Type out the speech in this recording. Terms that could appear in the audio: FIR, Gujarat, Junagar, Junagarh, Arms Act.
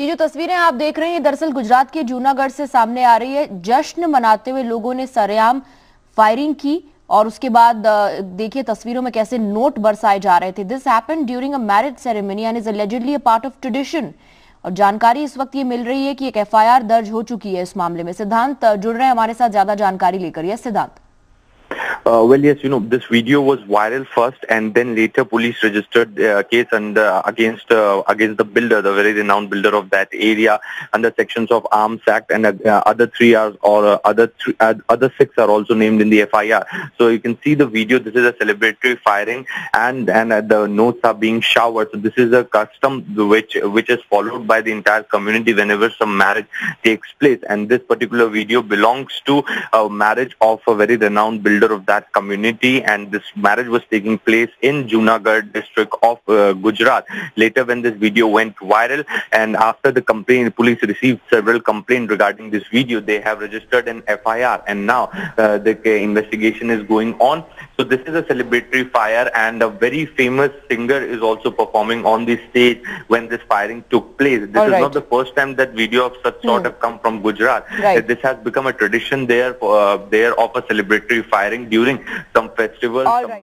یہ جو تصویریں آپ دیکھ رہے ہیں دراصل گجرات کے جوناگڑھ سے سامنے آ رہی ہے. جشن مناتے ہوئے لوگوں نے سرعام فائرنگ کی اور اس کے بعد دیکھیے تصویروں میں کیسے نوٹ برسائے جا رہے تھے. This happen during a marriage ceremony and is allegedly a part of tradition. اور جانکاری اس وقت یہ مل رہی ہے کہ ایک ایف آئی آر درج ہو چکی ہے اس معاملے میں. سدھانت جڑ رہے ہیں ہمارے ساتھ زیادہ جانکاری لے کر. یہ Siddhant. Well, yes, you know, this video was viral first and then later police registered a case against the builder, the very renowned builder of that area under sections of Arms Act, and other six are also named in the FIR. So you can see the video. This is a celebratory firing and the notes are being showered. So this is a custom which is followed by the entire community whenever some marriage takes place, and this particular video belongs to a marriage of a very renowned builder of that community, and this marriage was taking place in Junagar district of Gujarat. Later when this video went viral and after the complaint, police received several complaints regarding this video. They have registered an FIR and now the investigation is going on. So this is a celebratory fire and a very famous singer is also performing on the stage when this firing took place. This is not the first time that video of such sort have come from Gujarat. This has become a tradition there of a celebratory firing during some festivals.